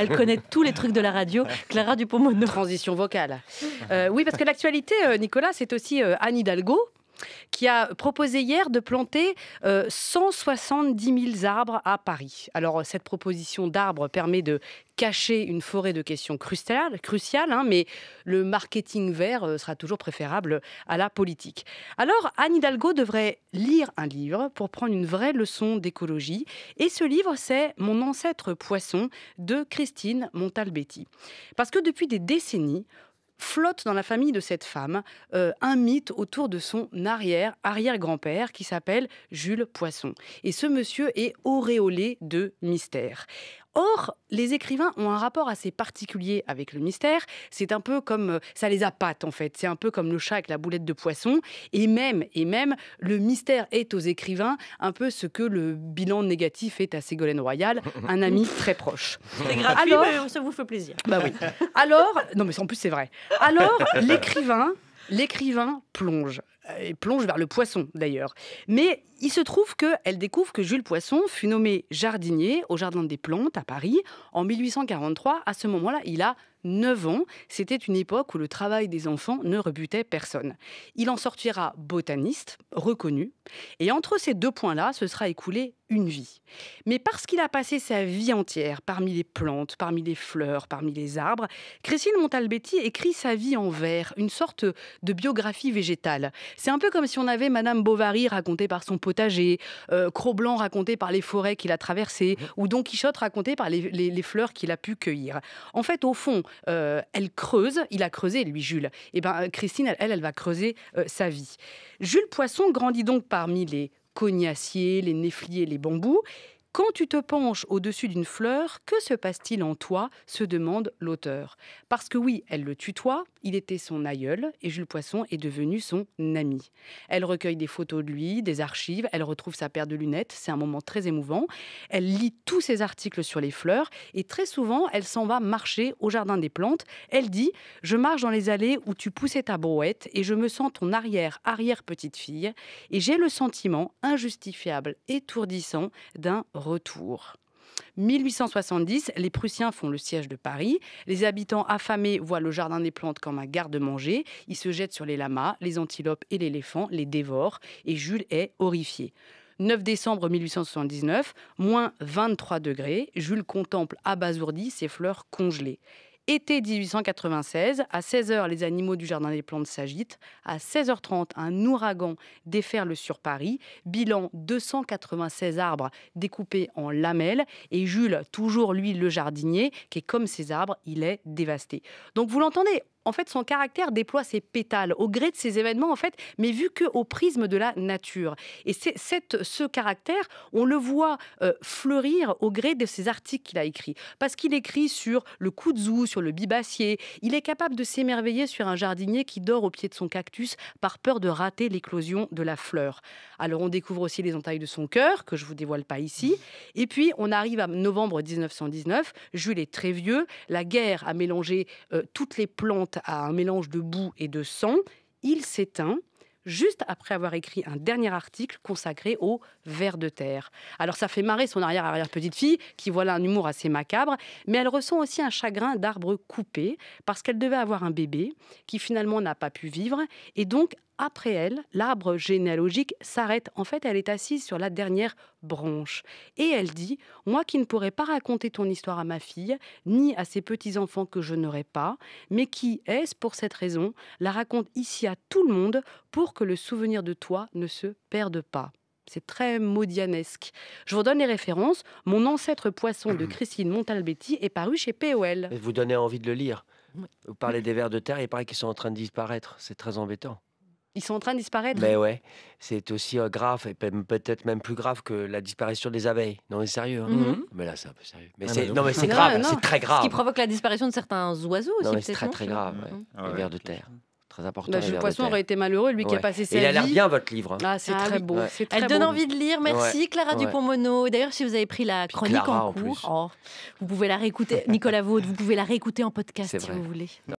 Elle connaît tous les trucs de la radio. Clara Dupont-Monod. Transition vocale. Oui, parce que l'actualité, Nicolas, c'est aussi Anne Hidalgo, qui a proposé hier de planter 170 000 arbres à Paris. Alors, cette proposition d'arbres permet de cacher une forêt de questions cruciales, hein, mais le marketing vert sera toujours préférable à la politique. Alors, Anne Hidalgo devrait lire un livre pour prendre une vraie leçon d'écologie. Et ce livre, c'est « Mon ancêtre Poisson » de Christine Montalbetti. Parce que depuis des décennies, flotte dans la famille de cette femme un mythe autour de son arrière-grand-père qui s'appelle Jules Poisson. Et ce monsieur est auréolé de mystère. Or, les écrivains ont un rapport assez particulier avec le mystère. C'est un peu comme... ça les appâte, en fait. C'est un peu comme le chat avec la boulette de poisson. Et même, le mystère est aux écrivains un peu ce que le bilan négatif est à Ségolène Royal, un ami très proche. C'est gratuit, mais ça vous fait plaisir. Bah oui. Alors... non, mais en plus, c'est vrai. Alors, l'écrivain plonge. Et plonge vers le poisson, d'ailleurs. Mais il se trouve qu'elle découvre que Jules Poisson fut nommé jardinier au Jardin des Plantes, à Paris, en 1843. À ce moment-là, il a 9 ans. C'était une époque où le travail des enfants ne rebutait personne. Il en sortira botaniste, reconnu. Et entre ces deux points-là, se sera écoulée une vie. Mais parce qu'il a passé sa vie entière parmi les plantes, parmi les fleurs, parmi les arbres, Christine Montalbetti écrit sa vie en vers, une sorte de biographie végétale. C'est un peu comme si on avait Madame Bovary racontée par son potager, Croblanc raconté par les forêts qu'il a traversées, ou Don Quichotte raconté par les fleurs qu'il a pu cueillir. En fait, au fond, elle creuse, il a creusé, lui, Jules. Et ben, Christine, elle va creuser sa vie. Jules Poisson grandit donc parmi les cognassiers, les néfliers, les bambous. Quand tu te penches au-dessus d'une fleur, que se passe-t-il en toi? Se demande l'auteur. Parce que oui, elle le tutoie, il était son aïeul et Jules Poisson est devenu son ami. Elle recueille des photos de lui, des archives, elle retrouve sa paire de lunettes, c'est un moment très émouvant. Elle lit tous ses articles sur les fleurs et très souvent, elle s'en va marcher au Jardin des Plantes. Elle dit « Je marche dans les allées où tu poussais ta brouette et je me sens ton arrière-petite-fille et j'ai le sentiment injustifiable, étourdissant d'un retour. » 1870, les Prussiens font le siège de Paris. Les habitants affamés voient le Jardin des Plantes comme un garde-manger. Ils se jettent sur les lamas, les antilopes et l'éléphant, les dévorent. Et Jules est horrifié. 9 décembre 1879, moins 23 degrés. Jules contemple abasourdi ses fleurs congelées. Été 1896, à 16h, les animaux du Jardin des Plantes s'agitent. À 16h30, un ouragan déferle sur Paris. Bilan, 296 arbres découpés en lamelles. Et Jules, toujours lui le jardinier, qui est comme ces arbres, il est dévasté. Donc vous l'entendez, en fait, son caractère déploie ses pétales au gré de ces événements, en fait, mais vu qu'au prisme de la nature. Et ce caractère, on le voit fleurir au gré de ces articles qu'il a écrits. Parce qu'il écrit sur le kudzu, sur le bibacier. Il est capable de s'émerveiller sur un jardinier qui dort au pied de son cactus par peur de rater l'éclosion de la fleur. Alors, on découvre aussi les entailles de son cœur, que je ne vous dévoile pas ici. Et puis, on arrive à novembre 1919. Jules est très vieux. La guerre a mélangé toutes les plantes à un mélange de boue et de sang. Il s'éteint juste après avoir écrit un dernier article consacré aux vers de terre. Alors ça fait marrer son arrière-arrière-petite-fille, qui voit là un humour assez macabre, mais elle ressent aussi un chagrin d'arbre coupé, parce qu'elle devait avoir un bébé, qui finalement n'a pas pu vivre, et donc après elle, l'arbre généalogique s'arrête. En fait, elle est assise sur la dernière branche. Et elle dit « Moi qui ne pourrais pas raconter ton histoire à ma fille, ni à ses petits-enfants que je n'aurai pas, mais qui, est-ce pour cette raison, la raconte ici à tout le monde pour que le souvenir de toi ne se perde pas. » C'est très modianesque. Je vous donne les références. « Mon ancêtre Poisson » de Christine Montalbetti est paru chez P.O.L. Vous donnez envie de le lire. Vous parlez des vers de terre, il paraît qu'ils sont en train de disparaître. C'est très embêtant. Ils sont en train de disparaître. Mais ouais, c'est aussi grave, et peut-être même plus grave que la disparition des abeilles. Non, mais sérieux. Hein. Mm-hmm. Mais là, c'est un peu sérieux. Mais non, mais c'est grave, c'est très grave. Ce qui provoque la disparition de certains oiseaux aussi. Non, mais c'est très, très grave. Ouais. Ah ouais, les vers de terre. Très important. Bah, Jules Poisson aurait été malheureux, lui qui a passé sa vie. Il a l'air bien, votre livre. Hein. Ah, c'est très beau. Ouais. Elle donne envie de lire. Merci, Clara Dupont-Monod. D'ailleurs, si vous avez pris la chronique en cours, vous pouvez la réécouter. Nicolas Vaude, vous pouvez la réécouter en podcast si vous voulez.